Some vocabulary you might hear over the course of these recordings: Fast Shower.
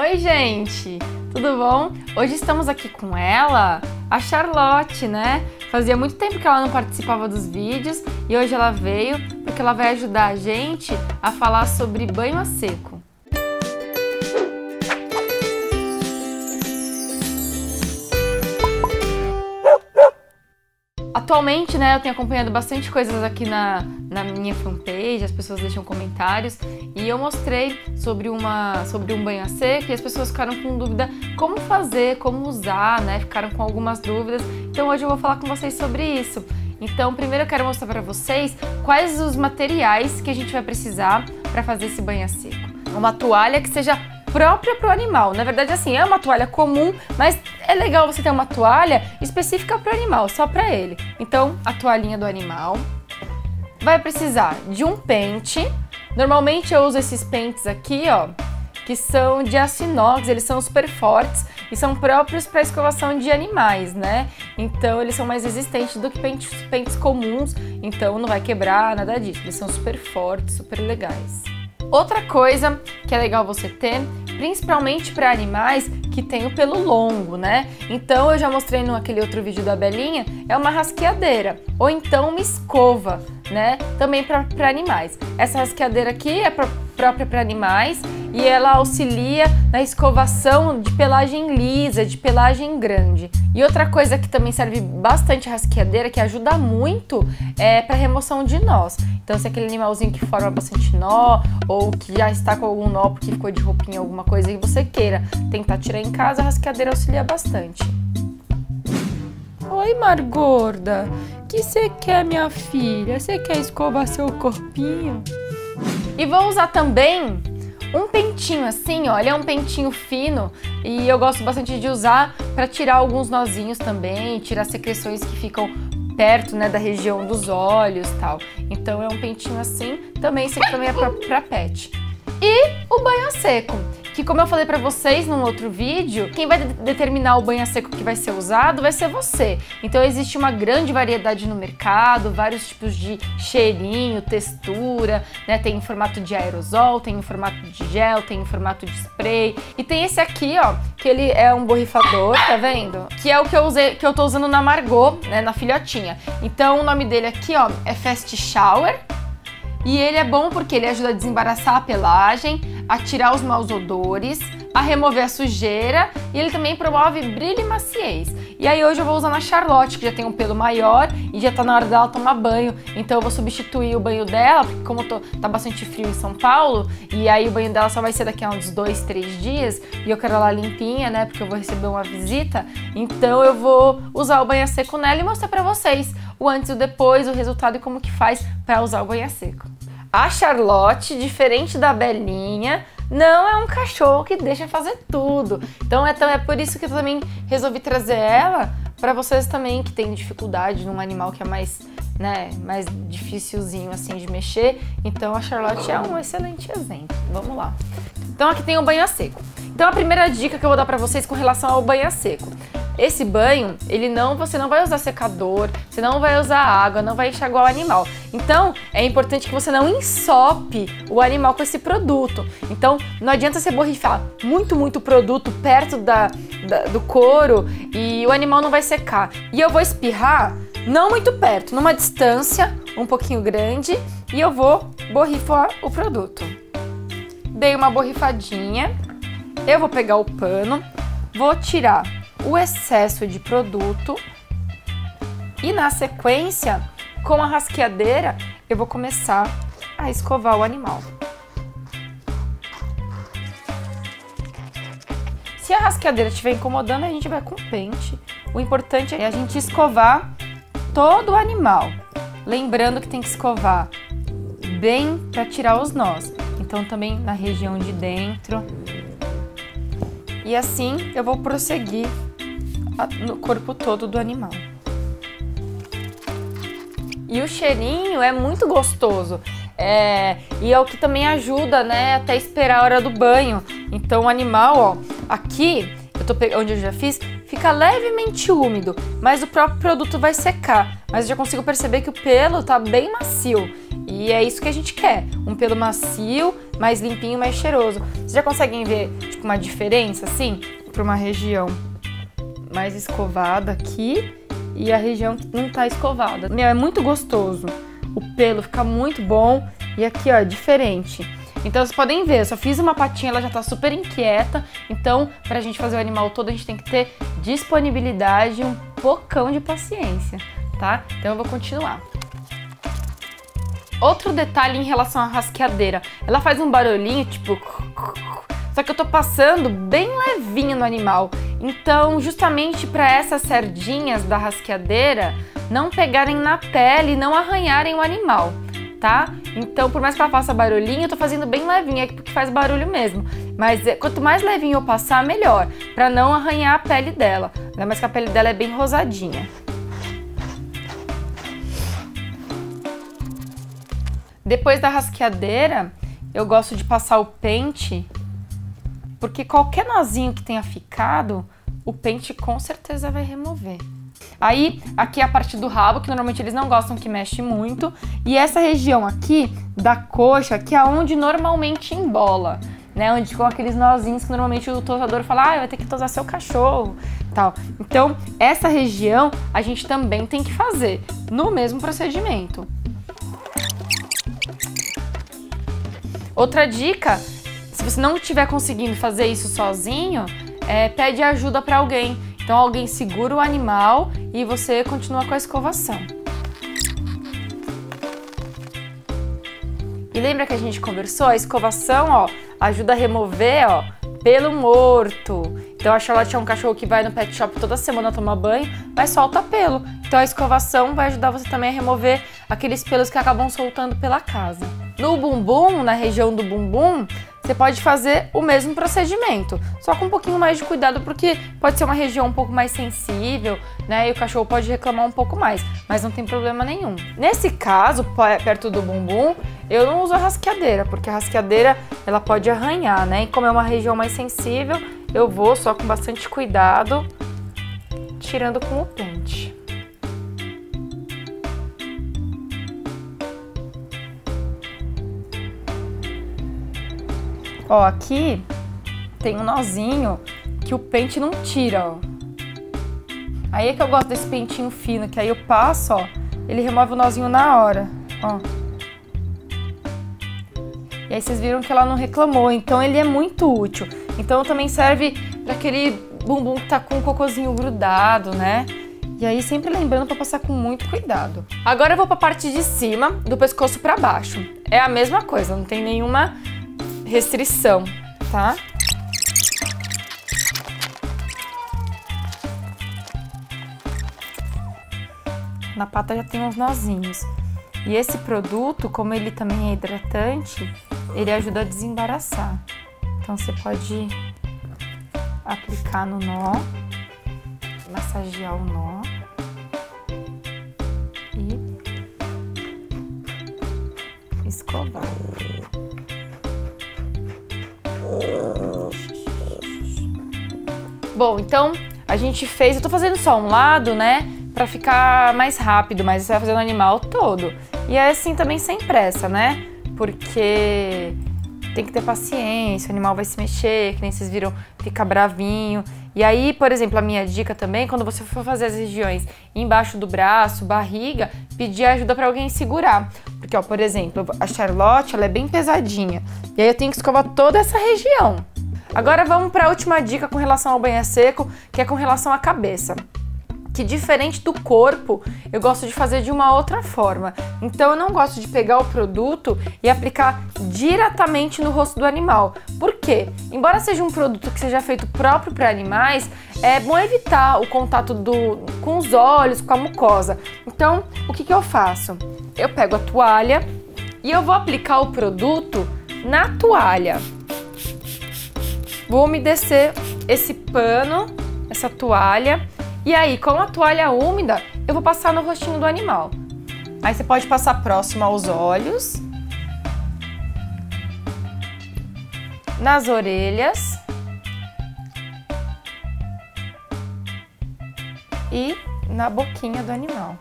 Oi, gente! Tudo bom? Hoje estamos aqui com ela, a Charlotte, né? Fazia muito tempo que ela não participava dos vídeos e hoje ela veio porque ela vai ajudar a gente a falar sobre banho a seco. Atualmente, né, eu tenho acompanhado bastante coisas aqui na minha fanpage, as pessoas deixam comentários e eu mostrei sobre um banho a seco e as pessoas ficaram com dúvida como fazer, como usar, né, ficaram com algumas dúvidas, então hoje eu vou falar com vocês sobre isso. Então, primeiro eu quero mostrar para vocês quais os materiais que a gente vai precisar para fazer esse banho a seco. Uma toalha que seja própria para o animal. Na verdade, assim, é uma toalha comum, mas é legal você ter uma toalha específica para o animal, só para ele. Então, a toalhinha do animal. Vai precisar de um pente. Normalmente eu uso esses pentes aqui, ó, que são de aço inox, eles são super fortes e são próprios para escovação de animais, né? Então, eles são mais resistentes do que pentes comuns, então não vai quebrar, nada disso. Eles são super fortes, super legais. Outra coisa que é legal você ter, principalmente para animais que tem o pelo longo, né? Então eu já mostrei naquele outro vídeo da Belinha, é uma rasqueadeira ou então uma escova, né? Também para animais. Essa rasqueadeira aqui é própria para animais e ela auxilia na escovação de pelagem lisa, de pelagem grande. E outra coisa que também serve bastante a rasqueadeira, que ajuda muito, é para remoção de nós. Então, se é aquele animalzinho que forma bastante nó, ou que já está com algum nó porque ficou de roupinha, alguma coisa que você queira tentar tirar em casa, a rasqueadeira auxilia bastante. Oi, Mar Gorda! O que você quer, minha filha? Você quer escovar seu corpinho? E vou usar também um pentinho assim, ó, ele é um pentinho fino e eu gosto bastante de usar para tirar alguns nozinhos também, tirar secreções que ficam perto, né, da região dos olhos e tal. Então é um pentinho assim, também esse aqui também é para pet. E o banho a seco, que como eu falei para vocês num outro vídeo, quem vai determinar o banho a seco que vai ser usado vai ser você. Então existe uma grande variedade no mercado, vários tipos de cheirinho, textura, né? Tem em formato de aerosol, tem em formato de gel, tem em formato de spray. E tem esse aqui, ó, que ele é um borrifador, tá vendo? Que é o que eu usei, que eu tô usando na Margot, né, na filhotinha. Então o nome dele aqui, ó, é Fast Shower. E ele é bom porque ele ajuda a desembaraçar a pelagem, a tirar os maus odores, a remover a sujeira e ele também promove brilho e maciez. E aí hoje eu vou usar na Charlotte, que já tem um pelo maior e já tá na hora dela tomar banho. Então eu vou substituir o banho dela, porque como tá bastante frio em São Paulo, e aí o banho dela só vai ser daqui a uns 2, 3 dias, e eu quero ela limpinha, né, porque eu vou receber uma visita. Então eu vou usar o banho a seco nela e mostrar pra vocês o antes e o depois, o resultado e como que faz para usar o banho a seco. A Charlotte, diferente da Belinha, não é um cachorro que deixa fazer tudo. Então é por isso que eu também resolvi trazer ela para vocês também que têm dificuldade num animal que é mais, né, mais dificilzinho assim de mexer. Então a Charlotte é um excelente exemplo. Vamos lá. Então aqui tem o banho a seco. Então a primeira dica que eu vou dar para vocês com relação ao banho a seco. Esse banho, você não vai usar secador, você não vai usar água, não vai enxaguar o animal. Então, é importante que você não ensope o animal com esse produto. Então, não adianta você borrifar muito produto perto do couro e o animal não vai secar. E eu vou espirrar não muito perto, numa distância um pouquinho grande e eu vou borrifar o produto. Dei uma borrifadinha, eu vou pegar o pano, vou tirar o excesso de produto e na sequência, com a rasqueadeira, eu vou começar a escovar o animal. Se a rasqueadeira estiver incomodando, a gente vai com o pente. O importante é a gente escovar todo o animal. Lembrando que tem que escovar bem para tirar os nós. Então também na região de dentro. E assim eu vou prosseguir no corpo todo do animal. E o cheirinho é muito gostoso, e é o que também ajuda, né, até esperar a hora do banho. Então o animal, ó, aqui, onde eu já fiz, fica levemente úmido, mas o próprio produto vai secar. Mas eu já consigo perceber que o pelo tá bem macio, e é isso que a gente quer, um pelo macio, mais limpinho, mais cheiroso. Vocês já conseguem ver, tipo uma diferença, assim, para uma região mais escovada aqui e a região que não tá escovada. Meu, é muito gostoso. O pelo fica muito bom e aqui, ó, é diferente. Então vocês podem ver, eu só fiz uma patinha, ela já tá super inquieta. Então, pra gente fazer o animal todo, a gente tem que ter disponibilidade e um pocão de paciência, tá? Então eu vou continuar. Outro detalhe em relação à rasqueadeira, ela faz um barulhinho tipo... Só que eu tô passando bem levinho no animal. Então, justamente para essas sardinhas da rasqueadeira não pegarem na pele e não arranharem o animal, tá? Então, por mais que ela faça barulhinho, eu tô fazendo bem levinho, é porque faz barulho mesmo. Mas quanto mais levinho eu passar, melhor, para não arranhar a pele dela. Ainda mais que a pele dela é bem rosadinha. Depois da rasqueadeira, eu gosto de passar o pente, porque qualquer nozinho que tenha ficado, o pente com certeza vai remover. Aí, aqui é a parte do rabo, que normalmente eles não gostam que mexe muito, e essa região aqui da coxa, que é onde normalmente embola, né? Onde ficam aqueles nozinhos que normalmente o tosador fala, ah, vai ter que tosar seu cachorro, tal. Então, essa região a gente também tem que fazer, no mesmo procedimento. Outra dica, se você não estiver conseguindo fazer isso sozinho, pede ajuda para alguém. Então alguém segura o animal e você continua com a escovação. E lembra que a gente conversou? A escovação, ó, ajuda a remover, ó, pelo morto. Então a Charlotte é um cachorro que vai no pet shop toda semana tomar banho, mas solta pelo. Então a escovação vai ajudar você também a remover aqueles pelos que acabam soltando pela casa. No bumbum, na região do bumbum, você pode fazer o mesmo procedimento, só com um pouquinho mais de cuidado, porque pode ser uma região um pouco mais sensível, né? E o cachorro pode reclamar um pouco mais, mas não tem problema nenhum. Nesse caso, perto do bumbum, eu não uso a rasqueadeira, porque a rasqueadeira ela pode arranhar, né? E como é uma região mais sensível, eu vou só com bastante cuidado, tirando com o pente. Ó, aqui tem um nozinho que o pente não tira, ó. Aí é que eu gosto desse pentinho fino, que aí eu passo, ó, ele remove o nozinho na hora, ó. E aí vocês viram que ela não reclamou, então ele é muito útil. Então também serve para aquele bumbum que tá com o cocôzinho grudado, né? E aí sempre lembrando para passar com muito cuidado. Agora eu vou para a parte de cima, do pescoço para baixo. É a mesma coisa, não tem nenhuma restrição, tá? Na pata já tem uns nozinhos. E esse produto, como ele também é hidratante, ele ajuda a desembaraçar. Então você pode aplicar no nó, massagear o nó e escovar. Bom, então a gente fez, eu tô fazendo só um lado, né, pra ficar mais rápido, mas você vai fazendo o animal todo. E é assim também sem pressa, né, porque tem que ter paciência, o animal vai se mexer, que nem vocês viram, fica bravinho. E aí, por exemplo, a minha dica também, quando você for fazer as regiões embaixo do braço, barriga, pedir ajuda pra alguém segurar. Porque, ó, por exemplo, a Charlotte, ela é bem pesadinha. E aí eu tenho que escovar toda essa região. Agora vamos para a última dica com relação ao banho a seco, que é com relação à cabeça. Que diferente do corpo, eu gosto de fazer de uma outra forma. Então eu não gosto de pegar o produto e aplicar diretamente no rosto do animal. Por quê? Embora seja um produto que seja feito próprio para animais, é bom evitar o contato com os olhos, com a mucosa. Então, o que eu faço? Eu pego a toalha e eu vou aplicar o produto na toalha. Vou umedecer esse pano, essa toalha, e aí, com a toalha úmida, eu vou passar no rostinho do animal. Aí você pode passar próximo aos olhos, nas orelhas e na boquinha do animal.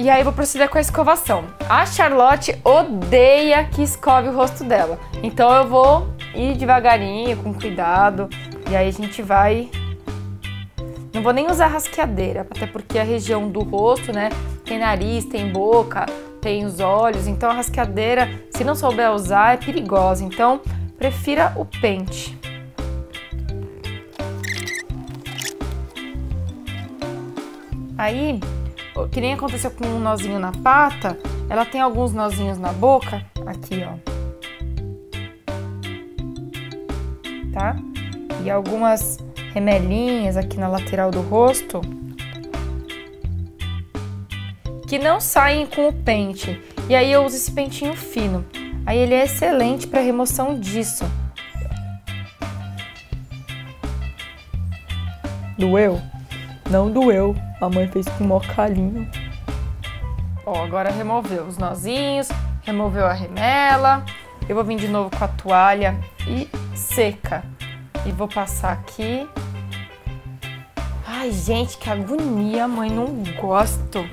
E aí eu vou proceder com a escovação. A Charlotte odeia que escove o rosto dela. Então eu vou ir devagarinho, com cuidado. E aí a gente vai... Não vou nem usar rasqueadeira, até porque a região do rosto, né, tem nariz, tem boca, tem os olhos. Então a rasqueadeira, se não souber usar, é perigosa. Então prefira o pente. Aí, que nem aconteceu com um nozinho na pata, ela tem alguns nozinhos na boca, aqui, ó. Tá? E algumas remelinhas aqui na lateral do rosto, que não saem com o pente. E aí eu uso esse pentinho fino. Aí ele é excelente para remoção disso. Doeu? Não doeu. A mãe fez com o maior carinho. Ó, agora removeu os nozinhos, removeu a remela. Eu vou vir de novo com a toalha e seca. E vou passar aqui. Ai, gente, que agonia, mãe, não gosto.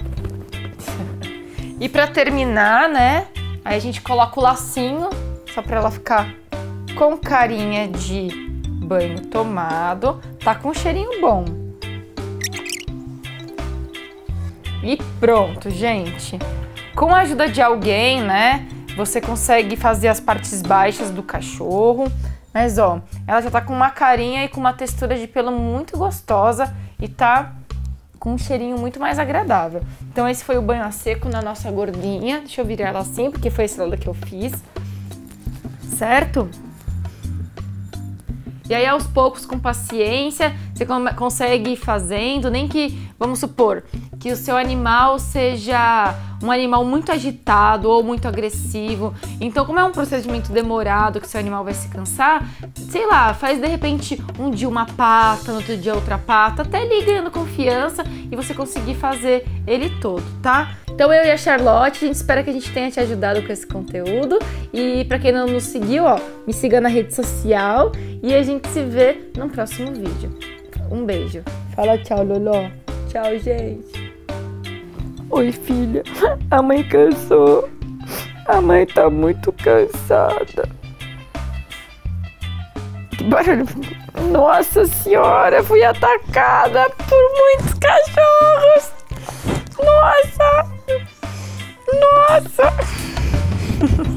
E pra terminar, né, aí a gente coloca o lacinho, só pra ela ficar com carinha de banho tomado. Tá com um cheirinho bom. E pronto, gente. Com a ajuda de alguém, né, você consegue fazer as partes baixas do cachorro. Mas, ó, ela já tá com uma carinha e com uma textura de pelo muito gostosa e tá com um cheirinho muito mais agradável. Então esse foi o banho a seco na nossa gordinha. Deixa eu virar ela assim, porque foi esse lado que eu fiz. Certo? E aí, aos poucos, com paciência, você consegue ir fazendo, nem que, vamos supor, que o seu animal seja um animal muito agitado ou muito agressivo. Então, como é um procedimento demorado, que o seu animal vai se cansar, sei lá, faz de repente um dia uma pata, no outro dia outra pata, até ele ganhando confiança e você conseguir fazer ele todo, tá? Então, eu e a Charlotte, a gente espera que a gente tenha te ajudado com esse conteúdo. E pra quem não nos seguiu, ó, me siga na rede social e a gente se vê no próximo vídeo. Um beijo. Fala tchau, Loló. Tchau, gente. Oi, filha. A mãe cansou. A mãe tá muito cansada. Que barulho. Nossa senhora, fui atacada por muitos cachorros. Nossa. Nossa.